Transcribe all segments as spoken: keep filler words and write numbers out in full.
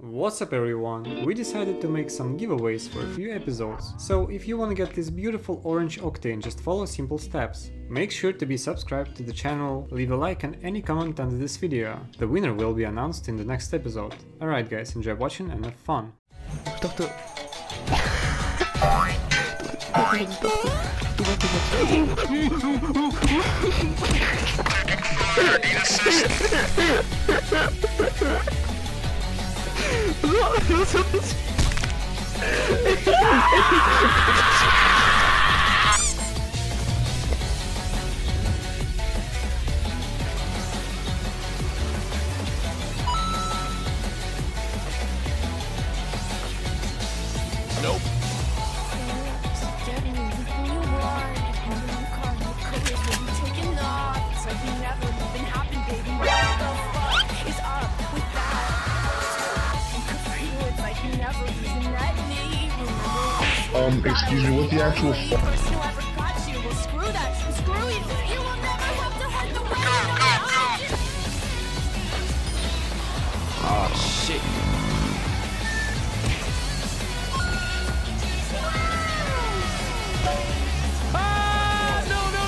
What's up everyone, we decided to make some giveaways for a few episodes, so if you wanna get this beautiful orange Octane just follow simple steps. Make sure to be subscribed to the channel, leave a like and any comment under this video. The winner will be announced in the next episode. Alright guys, enjoy watching and have fun. Doctor. Nope. Um, excuse me, what the actual f- Oh, shit. Ah, no, no,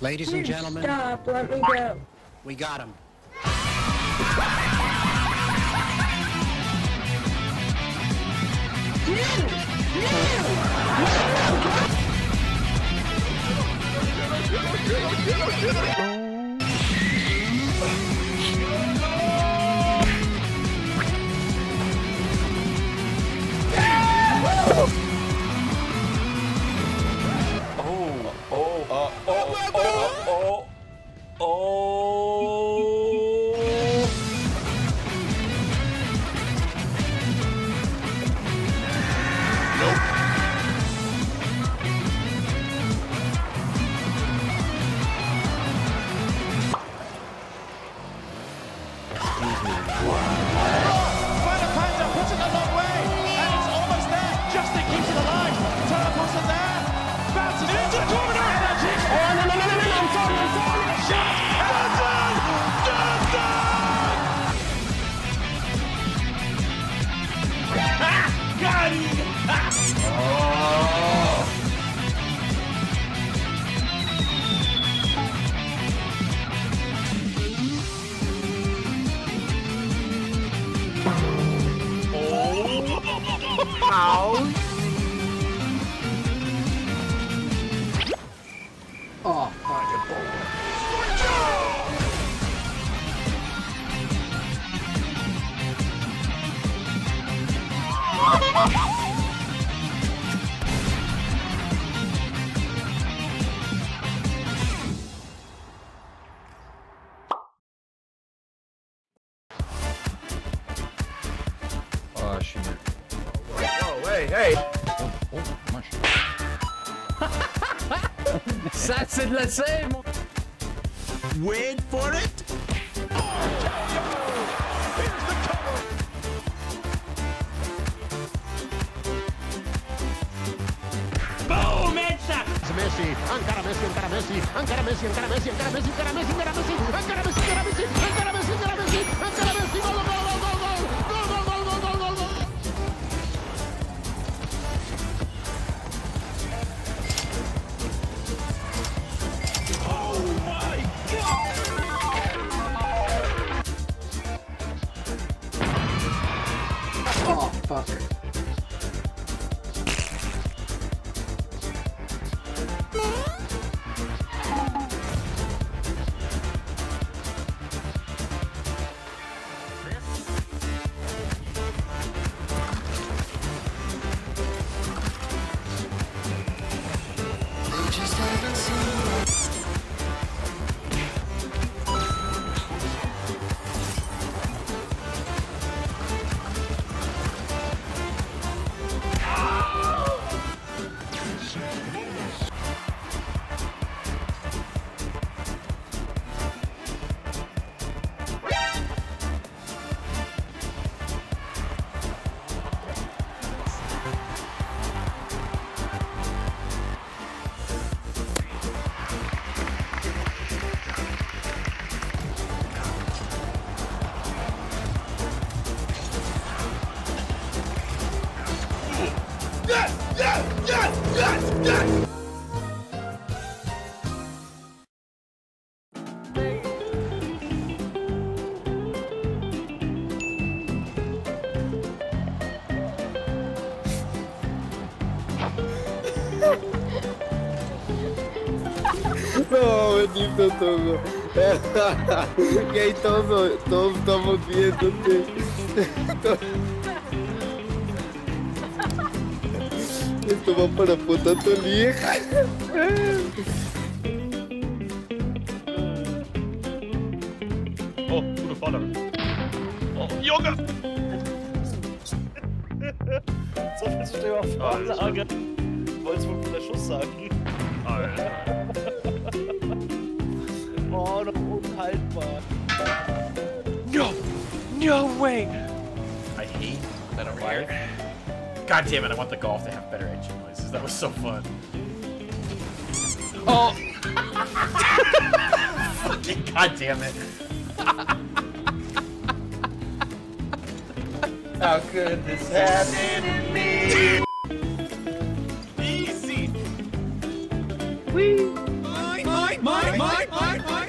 Ladies and gentlemen, stop, let me go. We got him. Oh, oh, uh, oh, oh. Oh, my God. Oh, shoot. Oh, hey, hey. Oh, oh, my shit. Ça c'est de la same. Wait for it. Oh, here's the cover. Boom! It's a Messi. Encara Messi, encara Messi, encara Messi, encara Messi, encara Messi, encara Messi, encara Messi, encara Messi, encara Messi, encara Messi, encara Messi, encara Messi, gol, gol, gol, gol, gol, gol, gol, gol, gol, gol, gol. yes, yes, yes, yes, yes. Não, eu disse eu tomo. Quem tomou? Todos tomam dia do tempo. Eu tomo para a puta tolinha. Oh, tudo fora. Oh, yoga! So viel zu dem auf Anlage. Ich wollte es wohl mit der Schuss sagen. Alter. Oh, noch unhaltbar. No! No way! I hate that over here. God damn it, I want the golf to have better engine noises. That was so fun. Oh! Fucking god damn it. How could this happen to me? Easy! Whee! My, my, my, my, my, my!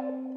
Thank you.